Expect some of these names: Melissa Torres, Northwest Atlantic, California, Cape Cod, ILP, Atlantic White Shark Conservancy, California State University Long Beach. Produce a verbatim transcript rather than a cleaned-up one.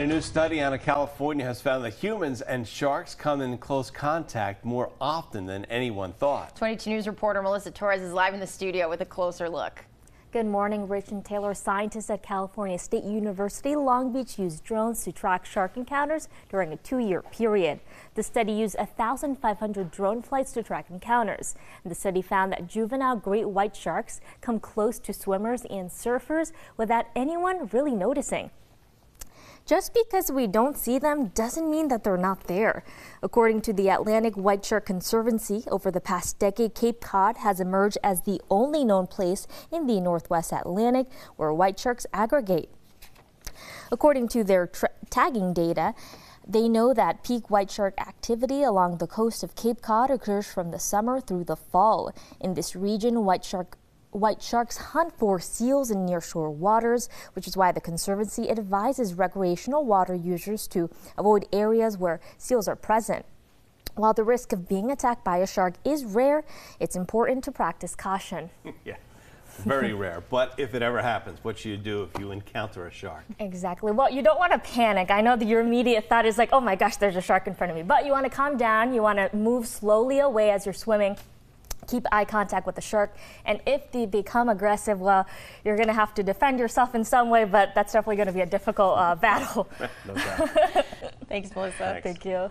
A new study out of California has found that humans and sharks come in close contact more often than anyone thought. twenty-two News reporter Melissa Torres is live in the studio with a closer look. Good morning, Rich and Taylor. Scientists at California State University Long Beach used drones to track shark encounters during a two-year period. The study used one thousand five hundred drone flights to track encounters. And the study found that juvenile great white sharks come close to swimmers and surfers without anyone really noticing. Just because we don't see them doesn't mean that they're not there. According to the Atlantic White Shark Conservancy, over the past decade, Cape Cod has emerged as the only known place in the Northwest Atlantic where white sharks aggregate. According to their tagging data, they know that peak white shark activity along the coast of Cape Cod occurs from the summer through the fall. In this region, white shark White sharks hunt for seals in nearshore waters, which is why the Conservancy advises recreational water users to avoid areas where seals are present. While the risk of being attacked by a shark is rare, it's important to practice caution. Yeah, very rare. But if it ever happens, what do you do if you encounter a shark? Exactly. Well, you don't want to panic. I know that your immediate thought is like, oh my gosh, there's a shark in front of me. But you want to calm down. You want to move slowly away as you're swimming. Keep eye contact with the shark, and if they become aggressive, well, you're going to have to defend yourself in some way, but that's definitely going to be a difficult uh, battle. No doubt. Thanks, Melissa. Thanks. Thank you.